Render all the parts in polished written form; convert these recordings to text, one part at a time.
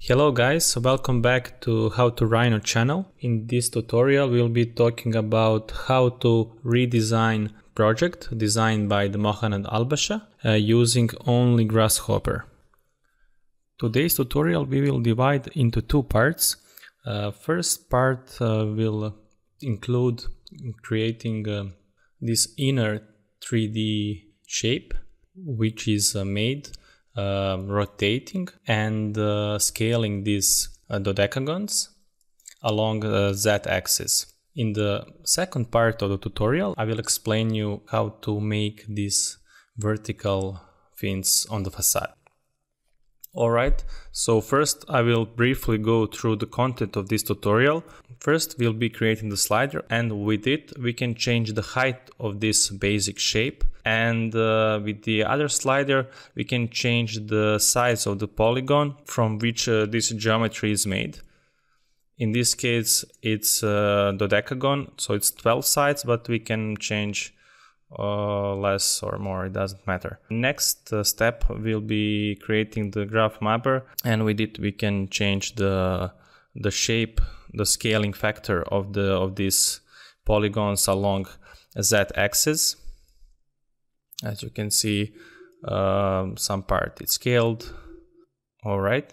Hello guys, welcome back to How to Rhino channel. In this tutorial we'll be talking about how to redesign project designed by the Mohannad Albashy using only Grasshopper. Today's tutorial we will divide into two parts. First part will include creating this inner 3D shape, which is made rotating and scaling these dodecagons along the z-axis. In the second part of the tutorial I will explain you how to make these vertical fins on the facade. Alright, so first I will briefly go through the content of this tutorial. First we'll be creating the slider, and with it we can change the height of this basic shape, and with the other slider we can change the size of the polygon from which this geometry is made. In this case it's dodecagon, so it's 12 sides, but we can change less or more, it doesn't matter. Next step will be creating the graph mapper, and with it we can change the shape, the scaling factor of these polygons along z-axis. As you can see, some part it's scaled. All right.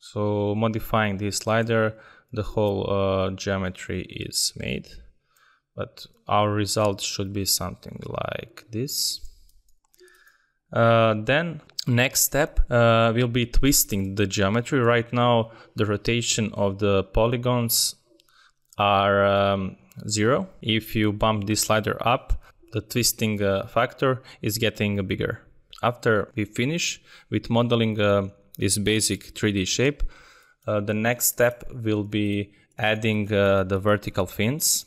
So modifying this slider, the whole geometry is made. But our result should be something like this. Then next step will be twisting the geometry. Right now the rotation of the polygons are 0. If you bump this slider up, the twisting factor is getting bigger. After we finish with modeling this basic 3D shape, the next step will be adding the vertical fins.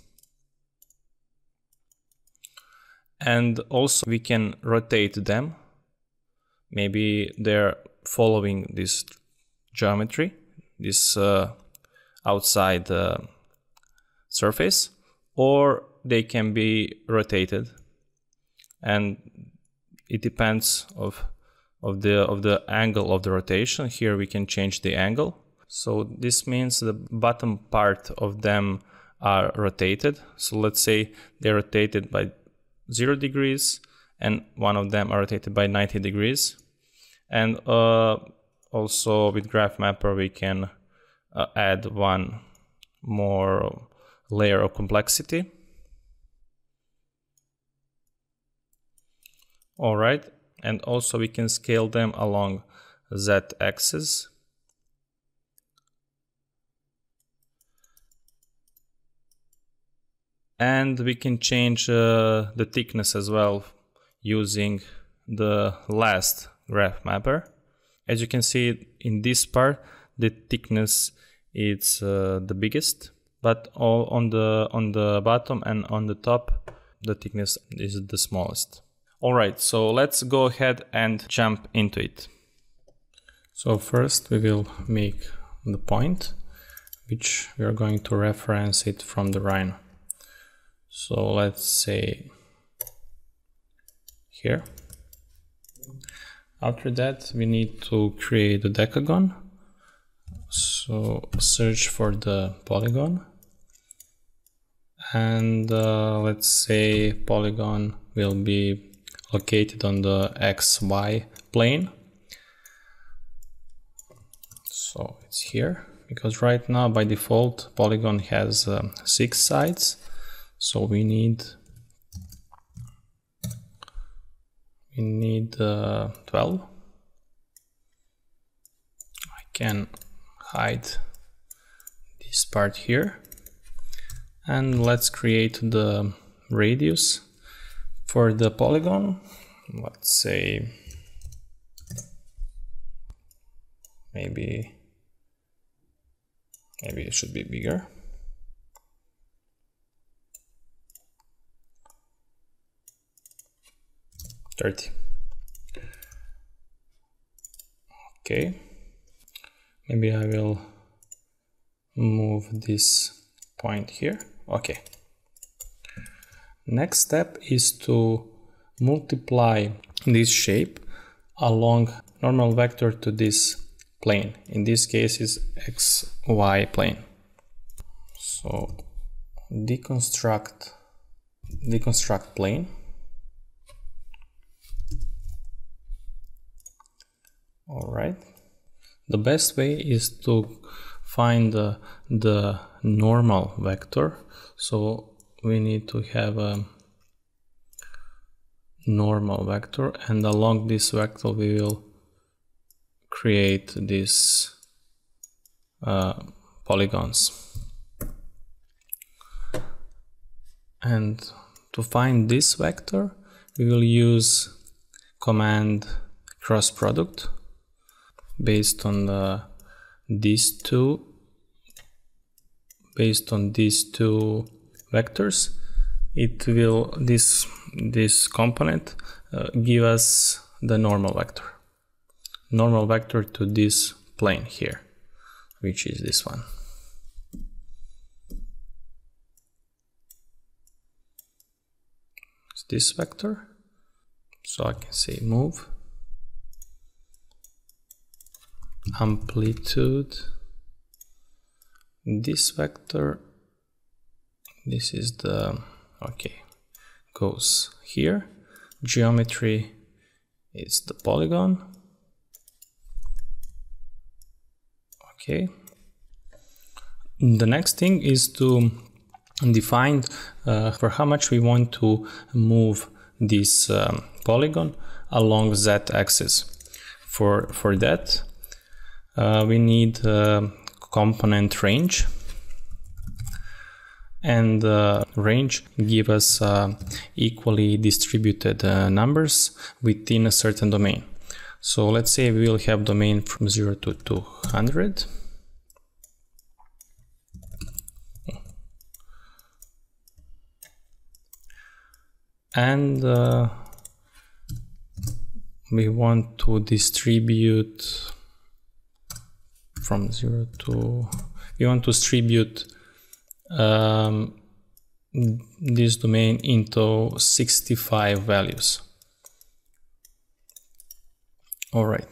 And also we can rotate them, maybe they're following this geometry, this outside surface, or they can be rotated, and it depends of the angle of the rotation. Here we can change the angle, so this means the bottom part of them are rotated. So let's say they're rotated by 0 degrees, and one of them are rotated by 90 degrees. And also with Graph Mapper we can add one more layer of complexity. All right, and also we can scale them along z-axis. And we can change the thickness as well using the last graph mapper. As you can see in this part, the thickness is the biggest, but all on the bottom and on the top, the thickness is the smallest. All right, so let's go ahead and jump into it. So first we will make the point, which we are going to reference it from the Rhino. So let's say here. After that we need to create a dodecagon. So search for the polygon, and let's say polygon will be located on the XY plane. So it's here, because right now by default polygon has 6 sides. So we need 12. I can hide this part here, and let's create the radius for the polygon. Let's say maybe it should be bigger. Okay, maybe I will move this point here. Okay, next step is to multiply this shape along normal vector to this plane. In this case is XY plane. So deconstruct plane. Alright. The best way is to find the normal vector. So we need to have a normal vector, and along this vector we will create these polygons. And to find this vector we will use command cross product based on these two vectors. It will this component give us the normal vector to this plane here, which is this one. It's this vector, so I can say move amplitude, this vector, this is the, okay, goes here. Geometry is the polygon. Okay. The next thing is to define for how much we want to move this polygon along z-axis. For that we need component range, and range give us equally distributed numbers within a certain domain. So let's say we will have domain from 0 to 200. And we want to distribute from 0 to... We want to distribute this domain into 65 values. All right.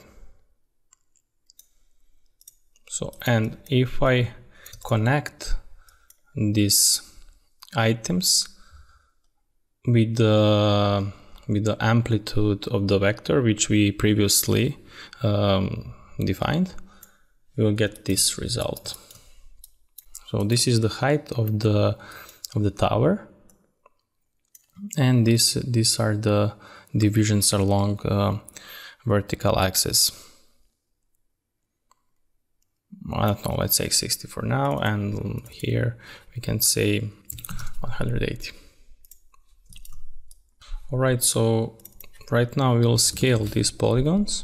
So, and if I connect these items with the amplitude of the vector which we previously defined, we will get this result. So this is the height of the tower, and these are the divisions along vertical axis. I don't know, let's say 60 for now, and here we can say 180. Alright, so right now we'll scale these polygons.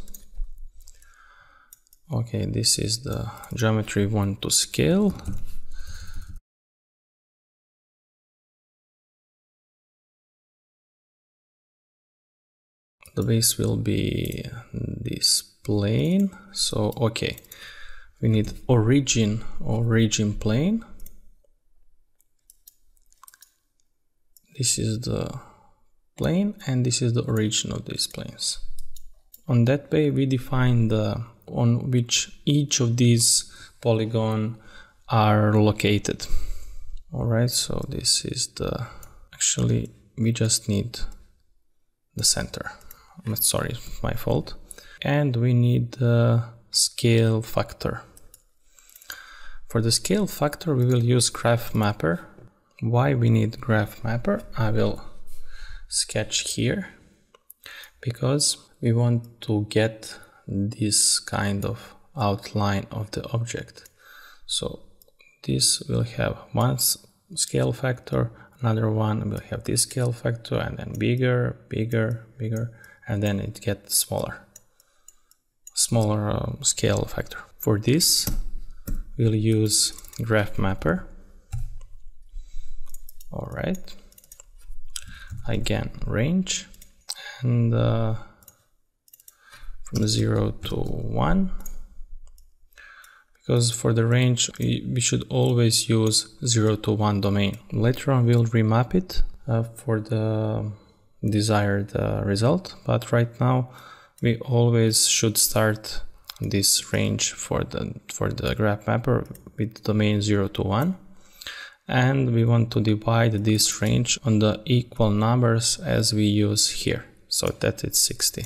Okay, this is the geometry we want to scale. The base will be this plane. So okay, we need origin plane. This is the plane, and this is the origin of these planes. On that way we define the on which each of these polygons are located. Alright, so this is the, actually we just need the center. Sorry, my fault. And we need the scale factor. For the scale factor we will use Graph Mapper. Why we need Graph Mapper? I will sketch here, because we want to get this kind of outline of the object. So this will have one scale factor, another one will have this scale factor, and then bigger, bigger, bigger, and then it gets smaller scale factor. For this we'll use Graph Mapper. All right, again range, and from 0 to 1, because for the range we should always use 0 to 1 domain. Later on we'll remap it for the desired result, but right now we always should start this range for the graph mapper with domain 0 to 1, and we want to divide this range on the equal numbers as we use here, so that it's 60.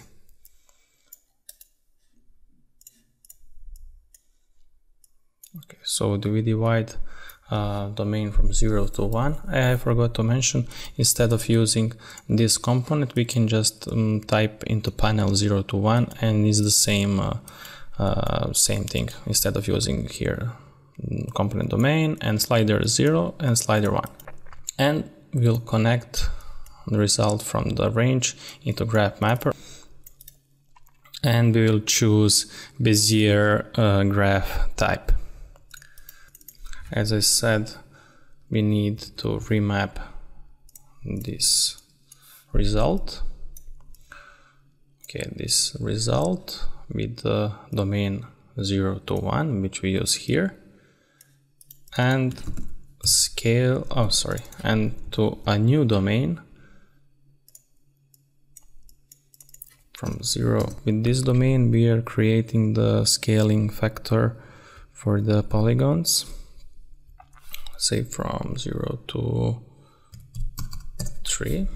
Okay, so do we divide domain from 0 to 1? I forgot to mention, instead of using this component, we can just type into panel 0 to 1, and it's the same same thing, instead of using here component domain and slider 0 and slider 1. And we'll connect the result from the range into graph mapper, and we will choose Bezier graph type. As I said, we need to remap this result. Okay, this result with the domain 0 to 1, which we use here, and scale, and to a new domain from 0. With this domain, we are creating the scaling factor for the polygons, say from 0 to 3.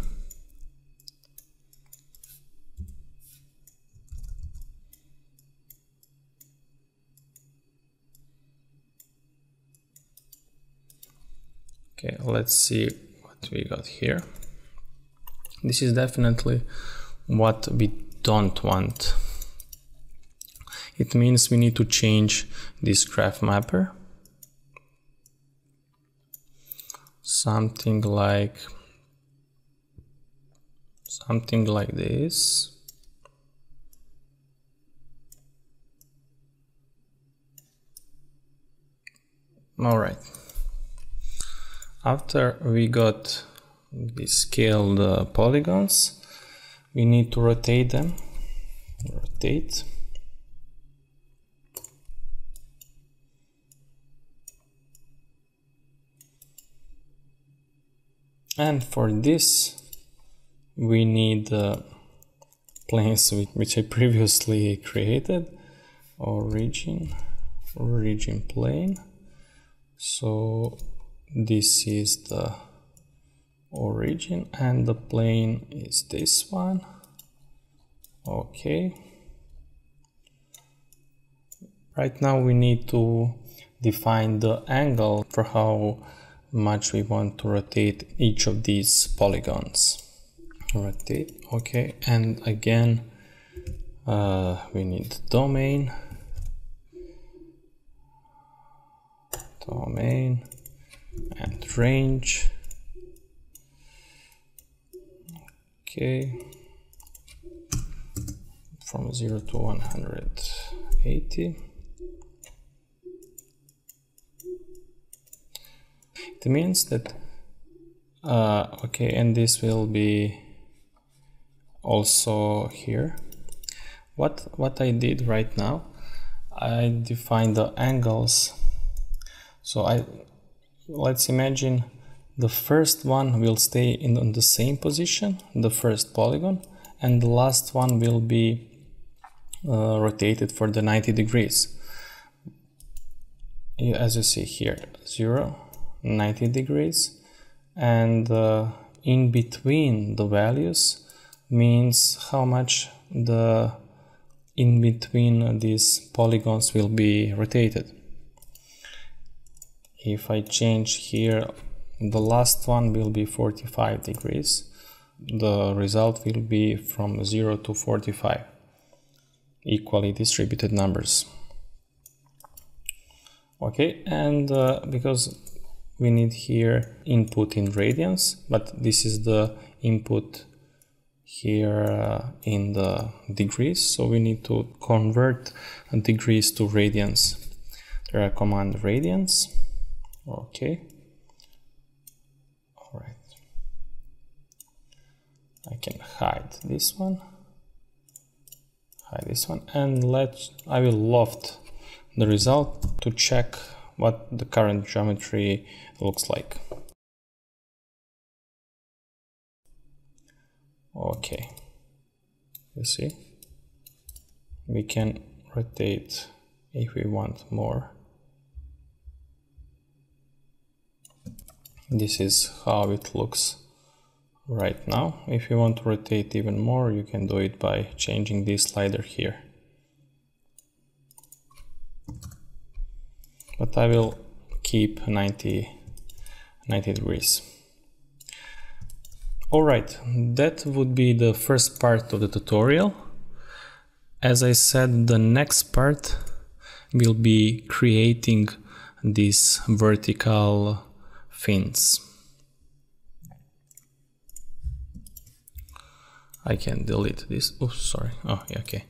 Okay, let's see what we got here. This is definitely what we don't want. It means we need to change this graph mapper. Something like this. All right. After we got the scaled polygons, we need to rotate them. Rotate. And for this, we need planes which I previously created. Origin plane. So this is the origin, and the plane is this one. Okay. Right now we need to define the angle for how much we want to rotate each of these polygons. Rotate. Okay, and again we need domain and range. Okay, from 0 to 180. It means that okay, and this will be also here. What I did right now, I defined the angles. So let's imagine the first one will stay in the same position, the first polygon, and the last one will be rotated for the 90 degrees. As you see here, 0, 90 degrees, and in between the values means how much the in between these polygons will be rotated. If I change here, the last one will be 45 degrees. The result will be from 0 to 45, equally distributed numbers. Okay, and because we need here input in radians, but this is the input here in the degrees, so we need to convert degrees to radians. There are command radians. Okay. All right. I can hide this one. Hide this one, and I will loft the result to check what the current geometry looks like. Okay, you see, we can rotate if we want more. This is how it looks right now. If you want to rotate even more, you can do it by changing this slider here. But I will keep 90 degrees. Alright, that would be the first part of the tutorial. As I said, the next part will be creating these vertical fins. I can delete this. Oops, sorry. Oh, yeah, okay.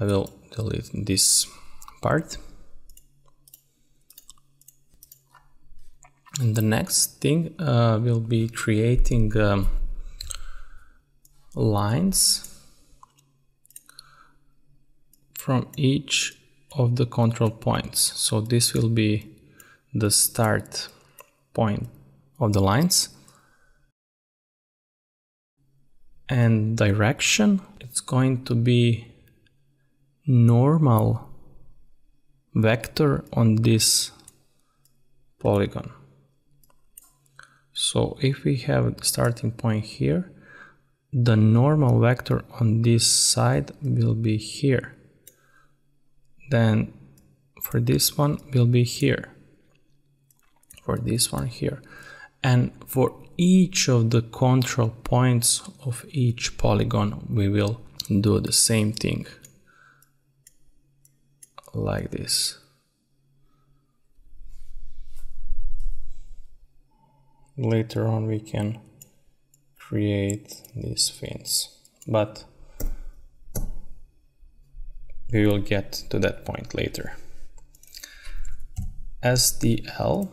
I will delete this part. And the next thing will be creating lines from each of the control points. So this will be the start point of the lines. And direction, it's going to be normal vector on this polygon. So if we have a starting point here, the normal vector on this side will be here. Then for this one will be here. For this one here. And for each of the control points of each polygon, we will do the same thing. Like this. Later on we can create these fins, but we will get to that point later. SDL,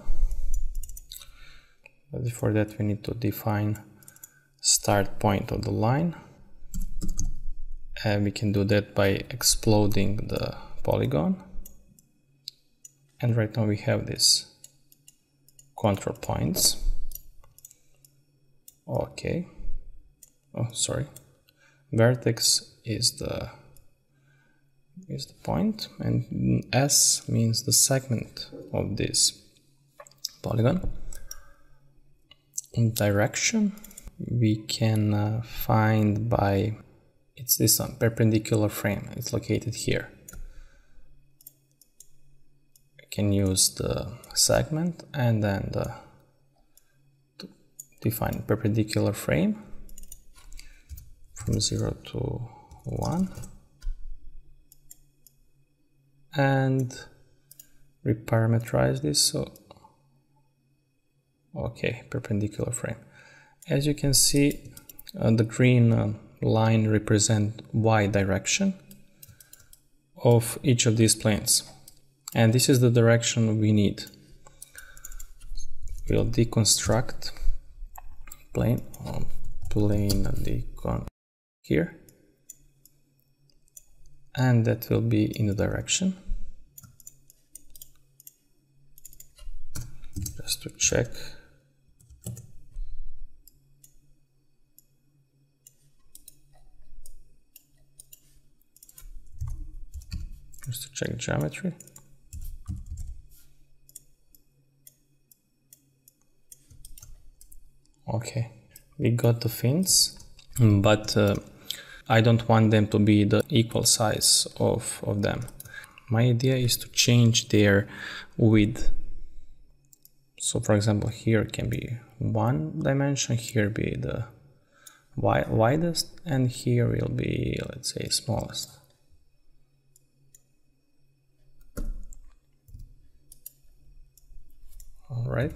but before that we need to define start point of the line, and we can do that by exploding the polygon. And right now we have these control points. Okay, oh sorry, vertex is the point, and S means the segment of this polygon. In direction we can find by, it's this one, perpendicular frame, it's located here. We can use the segment and then the define perpendicular frame from 0 to 1 and reparameterize this. So, okay, perpendicular frame. As you can see, the green line represents y direction of each of these planes, and this is the direction we need. We'll deconstruct plane on plane decon here, and that will be in the direction. Just to check. Just to check geometry. Okay, we got the fins, but I don't want them to be the equal size of them. My idea is to change their width. So for example, here can be one dimension, here be the widest, and here will be, let's say, smallest. All right.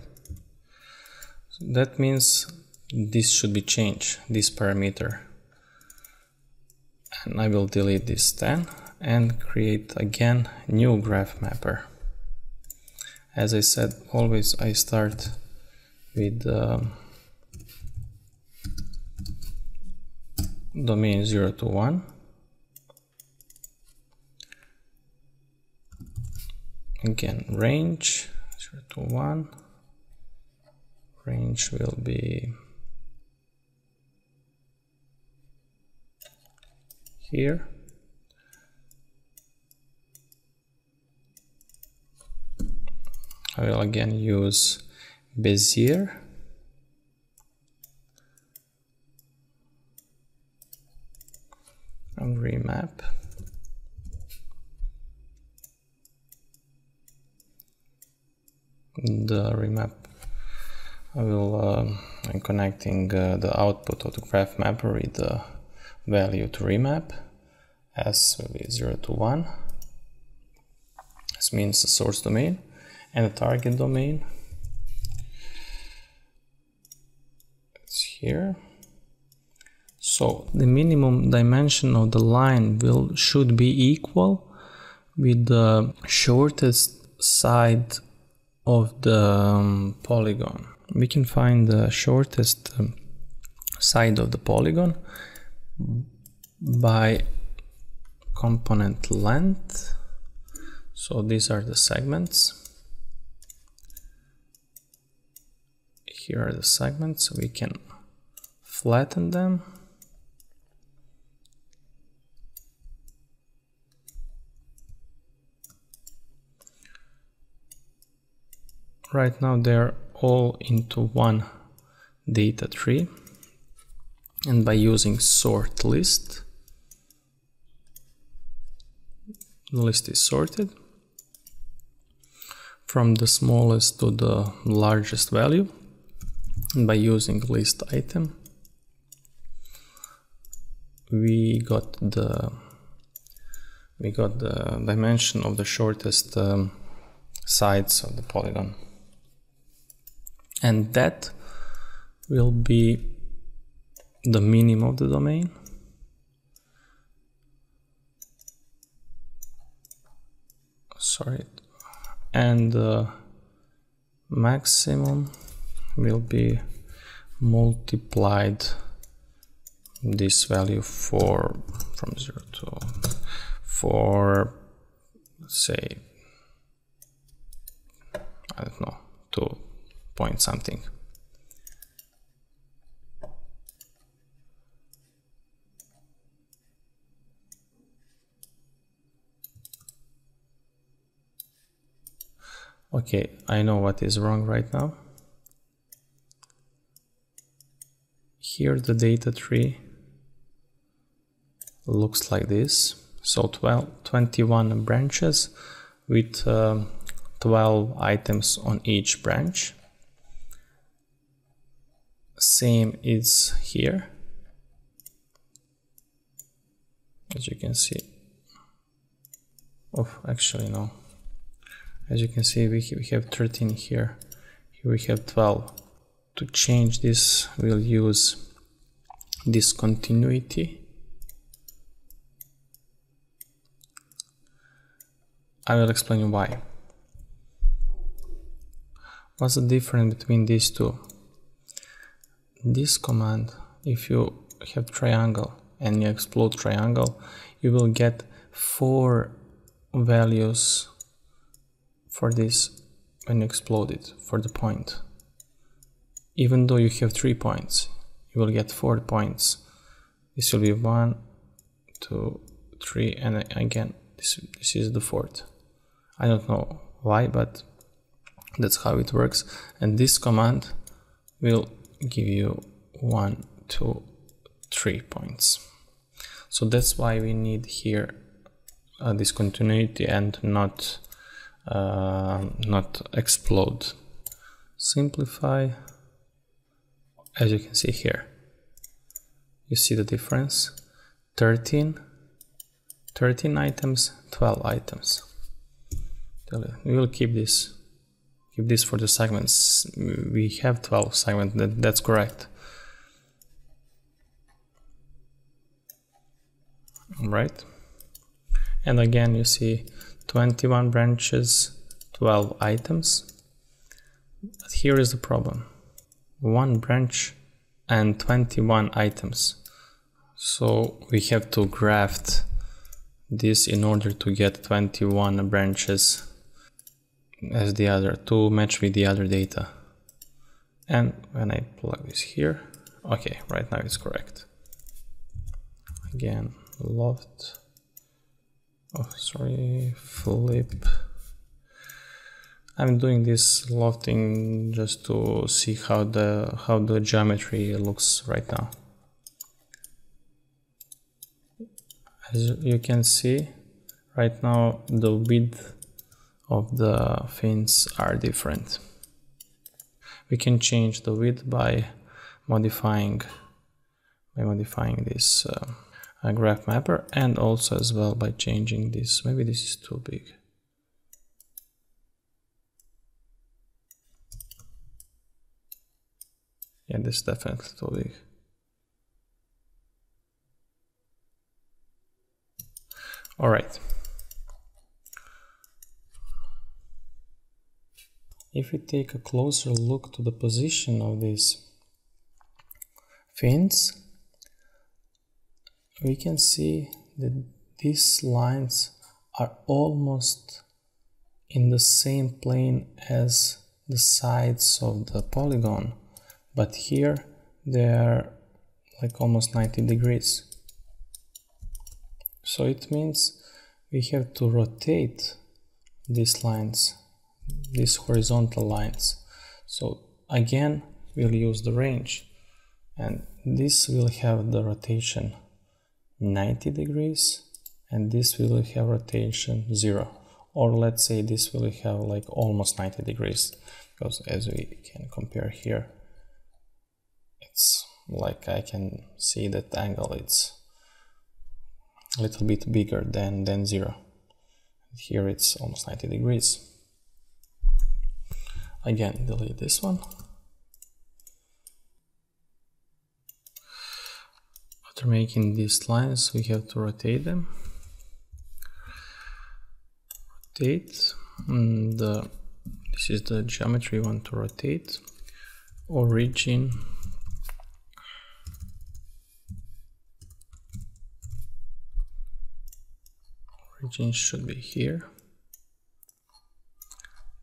That means this should be changed, this parameter. And I will delete this 10 and create again new graph mapper. As I said, always I start with domain 0 to 1. Again, range 0 to 1. Range will be here. I will again use Bezier. And remap. The remap. I will I'm connecting the output of the graph mapper with the value to remap. S will be 0 to 1. This means the source domain and the target domain. It's here. So the minimum dimension of the line should be equal with the shortest side of the polygon. We can find the shortest side of the polygon by component length. So these are the segments. Here are the segments. We can flatten them. Right now they're all into one data tree, and by using sort list, the list is sorted from the smallest to the largest value, and by using list item we got the dimension of the shortest sides of the polygon. And that will be the minimum of the domain. Sorry. And the maximum will be multiplied this value from 0 to 4, say, I don't know, 2 point something. Okay, I know what is wrong right now. Here the data tree looks like this. So 21 branches with 12 items on each branch. Same is here, as you can see. Oh, actually no. As you can see, we have 13 here. Here we have 12. To change this, we'll use discontinuity. I will explain why. What's the difference between these two? This command, if you have triangle and you explode triangle, you will get 4 values for this when you explode it, for the point. Even though you have 3 points, you will get 4 points. This will be 1, 2, 3, and again this is the 4th. I don't know why, but that's how it works. And this command will give you 1, 2, 3 points. So that's why we need here this continuity and not explode. Simplify, as you can see here. You see the difference? 13 items, 12 items. We will keep this for the segments. We have 12 segments, that's correct. Right? And again you see 21 branches, 12 items. But here is the problem. 1 branch and 21 items. So we have to graft this in order to get 21 branches as the other, to match with the other data. And when I plug this here, okay, right now it's correct. Again, lot. Oh, sorry, flip. I'm doing this lofting just to see how the geometry looks right now. As you can see, right now the width of the fins are different. We can change the width by modifying this graph mapper, and also as well by changing this. Maybe this is too big. Yeah, this is definitely too big. All right. If we take a closer look to the position of these fins, we can see that these lines are almost in the same plane as the sides of the polygon. But here they are like almost 90 degrees. So it means we have to rotate these lines, these horizontal lines. So again, we'll use the range, and this will have the rotation 90 degrees, and this will have rotation 0. Or let's say this will have like almost 90 degrees, because as we can compare here, like I can see that angle, it's a little bit bigger than 0. Here it's almost 90 degrees. Again, delete this one. After making these lines, we have to rotate them. Rotate. This is the geometry we want to rotate. Origin. Origin should be here.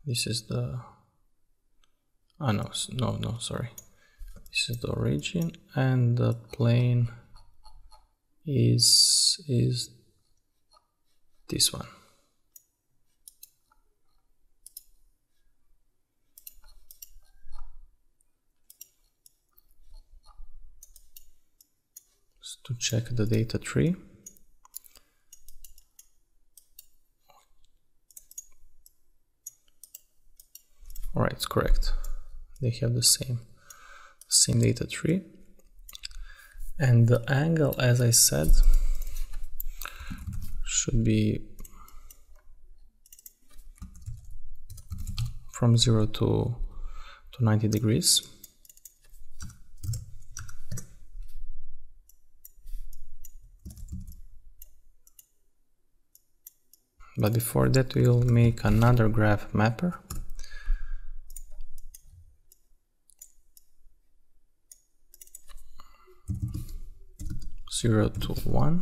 This is the... Oh, no, sorry. This is the origin, and the plane is this one. Just to check the data tree. All right, it's correct. They have the same data tree, and the angle, as I said, should be from 0 to 90 degrees. But before that, we'll make another graph mapper. Zero to one.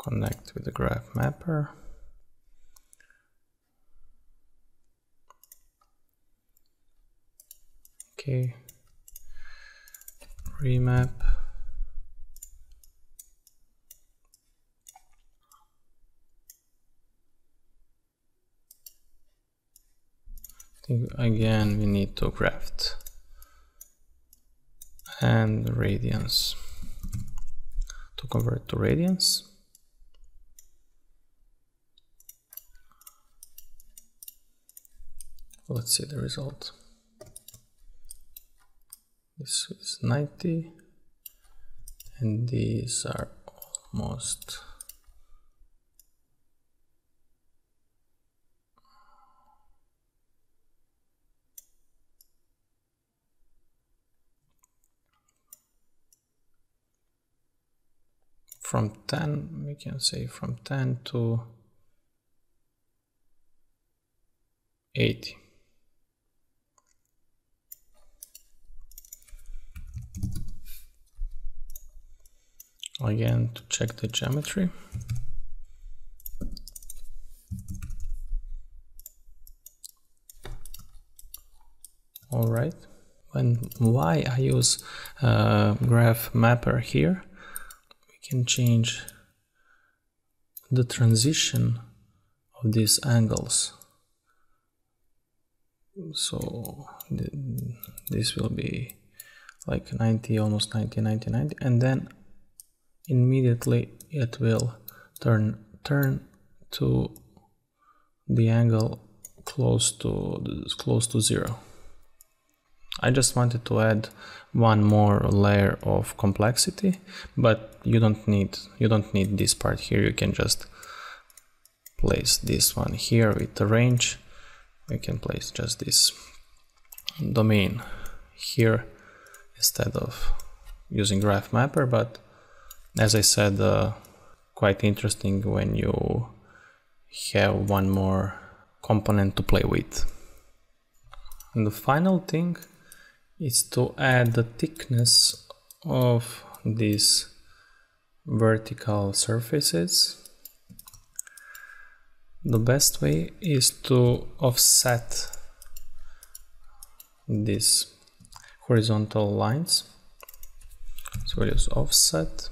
Connect with the graph mapper. Okay. Remap. Again, we need to craft and radians to convert to radians. Let's see the result. This is 90, and these are almost 10, we can say from 10 to 80. Again, to check the geometry. All right. And why I use Graph Mapper here, we can change the transition of these angles. So this will be like 90, almost 90, 90, 90, and then immediately it will turn to the angle close to zero. I just wanted to add one more layer of complexity, but you don't need this part here. You can just place this one here with the range. We can place just this domain here instead of using Graph Mapper. But as I said, quite interesting when you have one more component to play with. And the final thing is to add the thickness of these vertical surfaces. The best way is to offset these horizontal lines. So we'll use offset.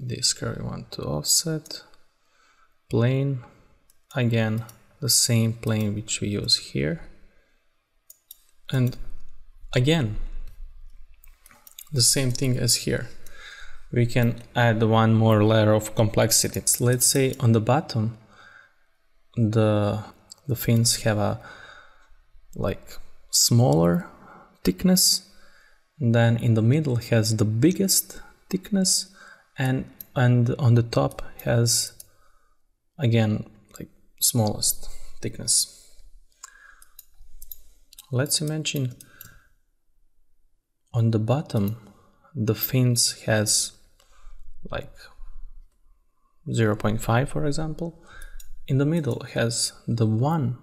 This curve we want to offset. Plane, again the same plane which we use here. And again, the same thing as here. We can add one more layer of complexity. So let's say on the bottom, the fins have a like smaller thickness. And then in the middle has the biggest thickness, and on the top has again like smallest thickness. Let's imagine on the bottom the fins has like 0.5, for example. In the middle has the 1.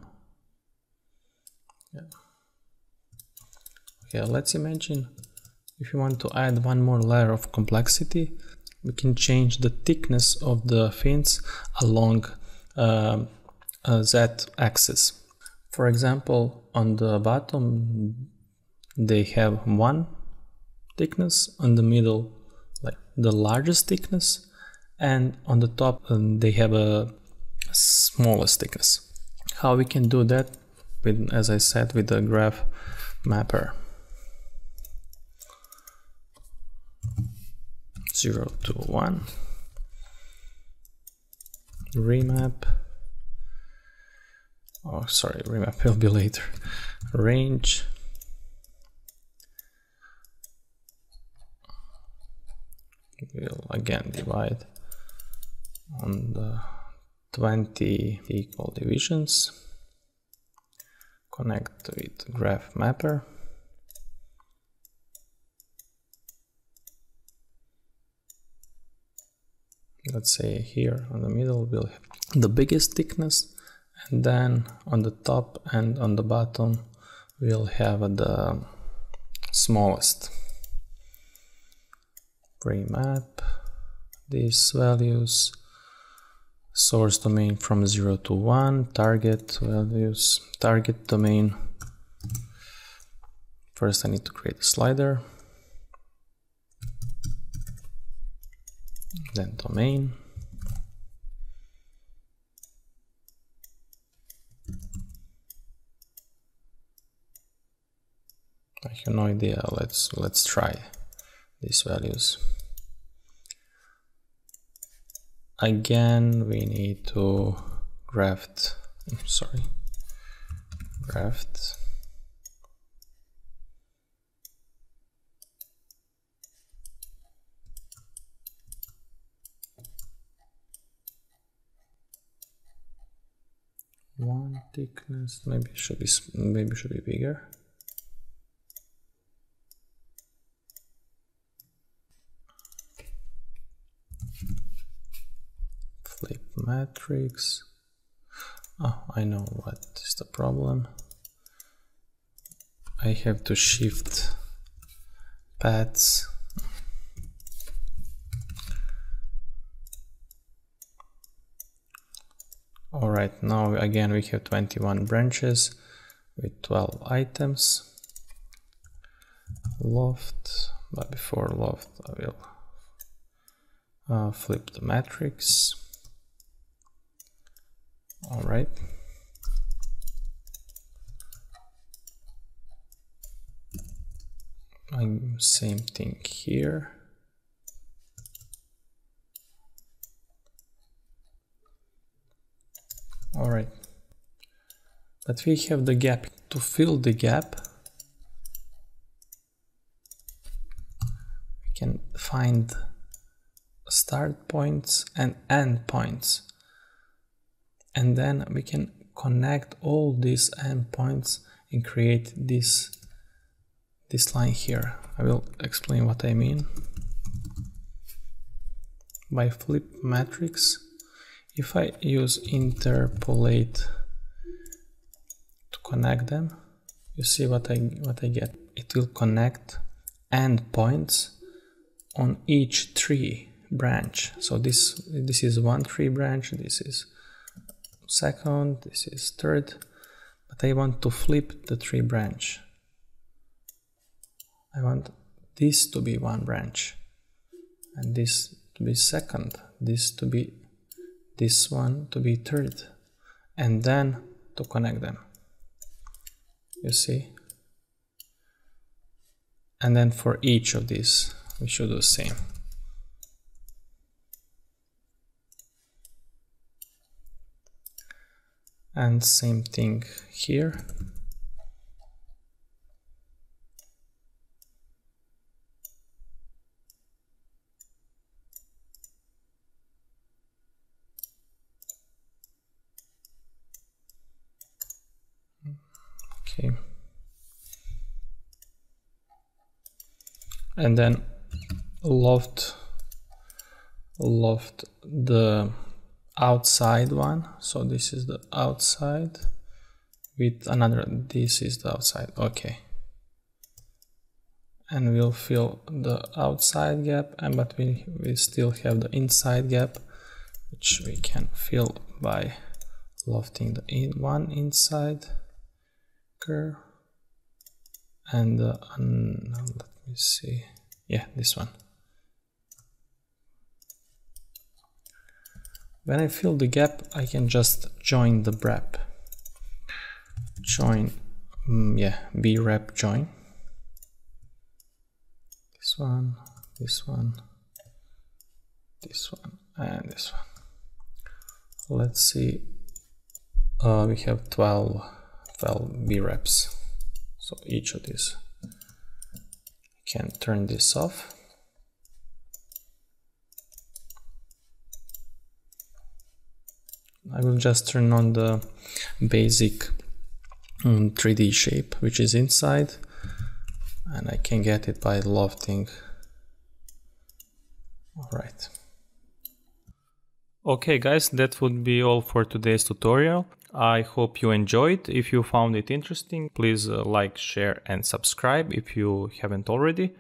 Yeah. Okay, let's imagine if you want to add one more layer of complexity, we can change the thickness of the fins along z-axis. For example, on the bottom they have 1 thickness, on the middle like the largest thickness, and on the top they have a smallest thickness. How we can do that? With, as I said, with the Graph Mapper. 0 to 1. Remap. Oh, sorry, remap will be later. Range. We'll again divide on the 20 equal divisions. Connect with Graph Mapper. Let's say here on the middle we'll have the biggest thickness. And then on the top and on the bottom we'll have the smallest. Remap these values. Source domain from 0 to 1. Target values. Target domain. First I need to create a slider. Then domain. I have no idea. Let's try these values. Again, we need to graft one thickness. Maybe should be bigger. Flip matrix. Oh, I know what is the problem. I have to shift paths. All right, now again we have 21 branches. with 12 items. Loft, but before loft I will flip the matrix. All right. Same thing here. All right. But we have the gap. To fill the gap, we can find start points and end points. And then we can connect all these end points and create this line here. I will explain what I mean. By flip matrix, if I use interpolate to connect them, you see what I get. It will connect end points on each tree branch. So this is one tree branch, this is second, this is third, but I want to flip the tree branch. I want this to be one branch, and this to be second, this one to be third, and then to connect them. You see? And then for each of these, we should do the same. And same thing here. Okay. And then loft the outside one. So this is the outside with another, this is the outside. Okay. And we'll fill the outside gap, and but we still have the inside gap, which we can fill by lofting the one inside curve and let me see, yeah, this one. When I fill the gap, I can just join the wrap. Join, B-wrap join. This one, this one, this one, and this one. Let's see, we have 12 B-wraps. So each of these, can turn this off. I will just turn on the basic 3D shape, which is inside, and I can get it by lofting. All right. Okay guys, that would be all for today's tutorial. I hope you enjoyed. If you found it interesting, please like, share and subscribe if you haven't already.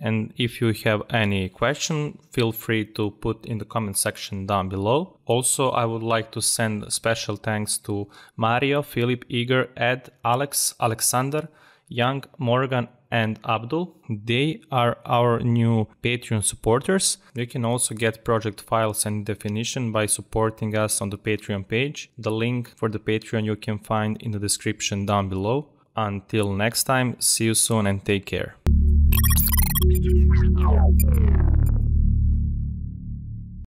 And if you have any question, feel free to put in the comment section down below. Also, I would like to send special thanks to Mario, Philip, Igor, Ed, Alex, Alexander, Young, Morgan and Abdul. They are our new Patreon supporters. You can also get project files and definition by supporting us on the Patreon page. The link for the Patreon you can find in the description down below. Until next time, see you soon and take care.